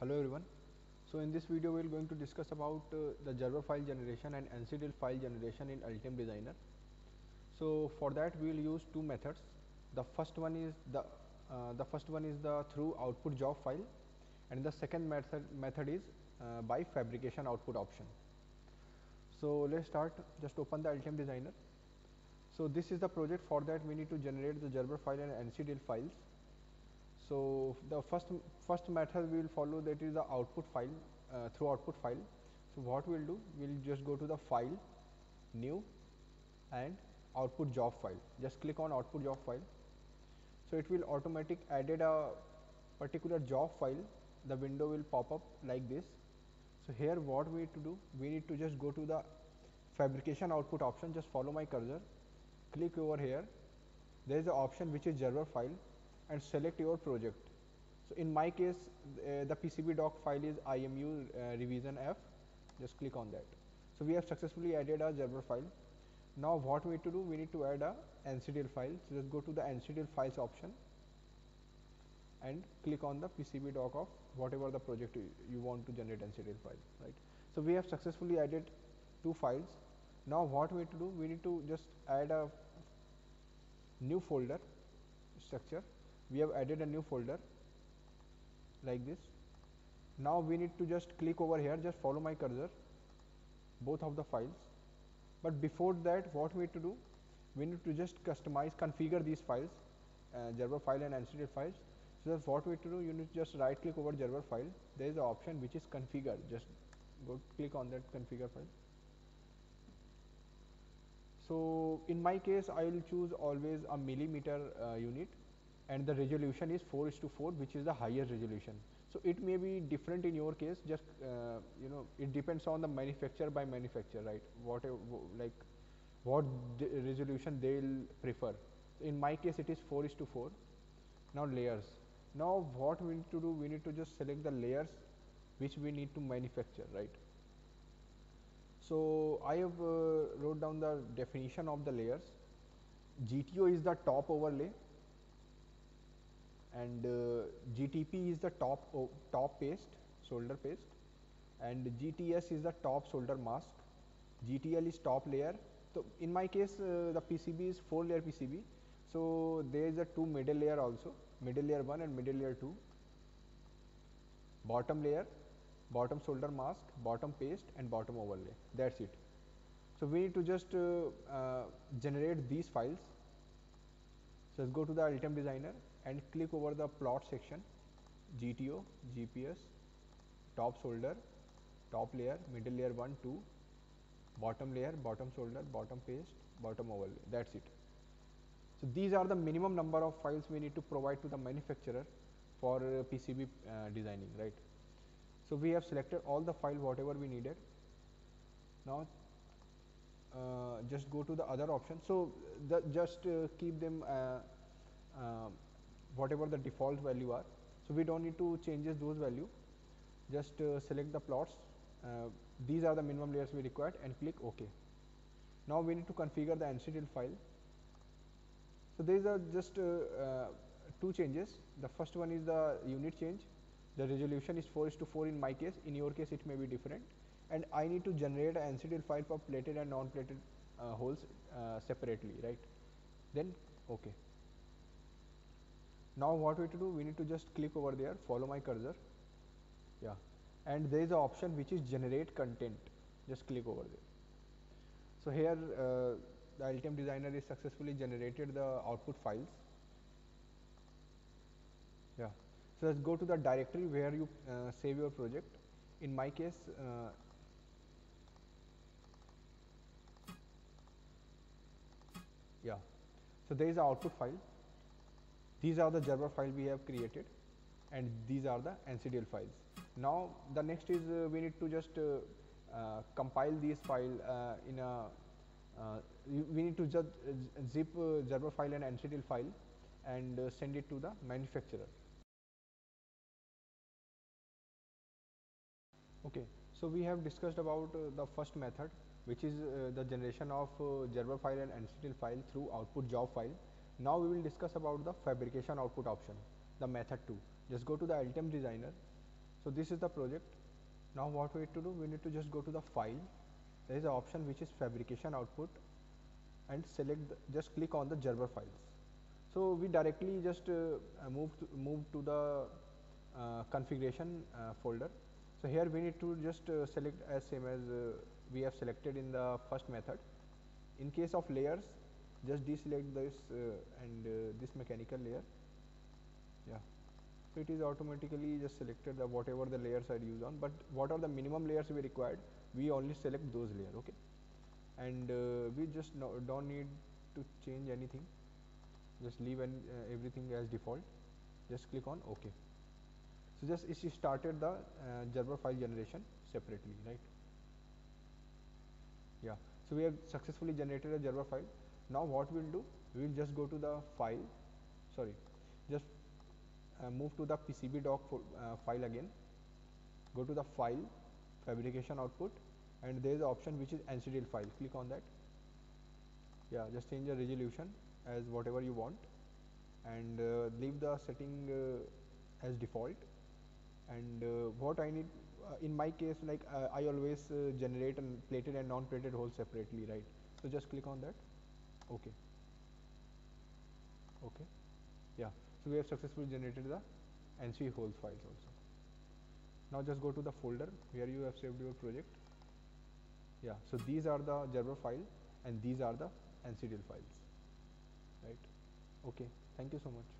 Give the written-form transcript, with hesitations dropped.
Hello everyone. So in this video we are going to discuss about the Gerber file generation and NC drill file generation in Altium Designer. So for that we will use two methods. The first one is the through output job file, and the second method is by fabrication output option. So let's start. Just open the Altium Designer. So this is the project. For that we need to generate the Gerber file and NC drill files. So the first method we will follow, that is the output file, through output file. So what we will do, we will just go to the file, new, and output job file. Just click on output job file. So it will automatic added a particular job file. The window will pop up like this. So here what we need to do, we need to just go to the fabrication output option. Just follow my cursor, click over here. There is an option which is Gerber file, and select your project. So in my case the PCB doc file is IMU revision F. Just click on that. So we have successfully added a Gerber file. Now what we need to do, we need to add a NC drill file. So just go to the NC drill files option and click on the PCB doc of whatever the project you want to generate NC drill file, right. So we have successfully added two files. Now what we need to do, we need to just add a new folder structure. We have added a new folder like this. Now we need to just click over here. Just follow my cursor, both of the files. But before that what we need to do, we need to just configure these files, Gerber file and NC drill files. So that's what we need to do. You need to just right click over Gerber file. There is an option which is configure. Just go click on that configure file. So in my case I will choose always a millimeter unit, and the resolution is 4:4, which is the higher resolution. So it may be different in your case. Just you know, it depends on the manufacturer by manufacturer, right? What resolution they'll prefer. So in my case it is 4:4. Now layers. Now what we need to do, we need to just select the layers which we need to manufacture, right? So I have wrote down the definition of the layers. GTO is the top overlay, and GTP is the top paste, solder paste, and GTS is the top solder mask, GTL is top layer. So in my case the PCB is 4-layer PCB, so there is a two middle layer also, middle layer 1 and middle layer 2, bottom layer, bottom solder mask, bottom paste and bottom overlay. That's it. So we need to just generate these files. So let's go to the Altium Designer and click over the plot section, GTO, GPS, top solder, top layer, middle layer 1, 2, bottom layer, bottom solder, bottom paste, bottom overlay. That's it. So these are the minimum number of files we need to provide to the manufacturer for PCB designing, right. So we have selected all the file whatever we needed. Now just go to the other option. So just keep them whatever the default value are, so we don't need to change those value. Just select the plots, these are the minimum layers we required, and click OK. Now we need to configure the NC drill file. So these are just two changes. The first one is the unit change. The resolution is 4:4 in my case, in your case it may be different, and I need to generate an NC drill file for plated and non-plated holes separately, right. Then OK. Now what we need to do, we need to just click over there, follow my cursor, yeah, and there is an option which is generate content. Just click over there. So here the Altium Designer is successfully generated the output files, yeah. So let's go to the directory where you save your project. In my case yeah, so there is an output file. These are the Gerber file we have created, and these are the NC drill files. Now the next is we need to just compile these file in a we need to just zip Gerber file and NC drill file and send it to the manufacturer. Okay, so we have discussed about the first method, which is the generation of Gerber file and NC drill file through output job file. Now we will discuss about the fabrication output option, the method 2. Just go to the Altium Designer So, this is the project. Now, what we need to do? We need to just go to the file. There is an option which is fabrication output, and select just click on the Gerber files. So, we directly just move to the configuration folder. So, here we need to just select as same as we have selected in the first method. In case of layers, just deselect this and this mechanical layer. Yeah. So, it is automatically just selected the whatever the layers are used on, but what are the minimum layers we required, we only select those layers. Okay. And we just don't need to change anything, just leave everything as default, just click on OK. So, just it started the Gerber file generation separately, right. Yeah. So, we have successfully generated a Gerber file. Now, what we will do, we will just go to the file, sorry, just move to the PCB doc file again, go to the file, fabrication output, and there is an option which is NC drill file, click on that. Yeah, just change the resolution as whatever you want, and leave the setting as default. And what I need in my case, like I always generate and plated and non-plated holes separately, right. So, just click on that, OK. OK. Yeah. So, we have successfully generated the NC holes files also. Now, just go to the folder where you have saved your project. Yeah. So, these are the Gerber file and these are the NC drill files, right. OK. Thank you so much.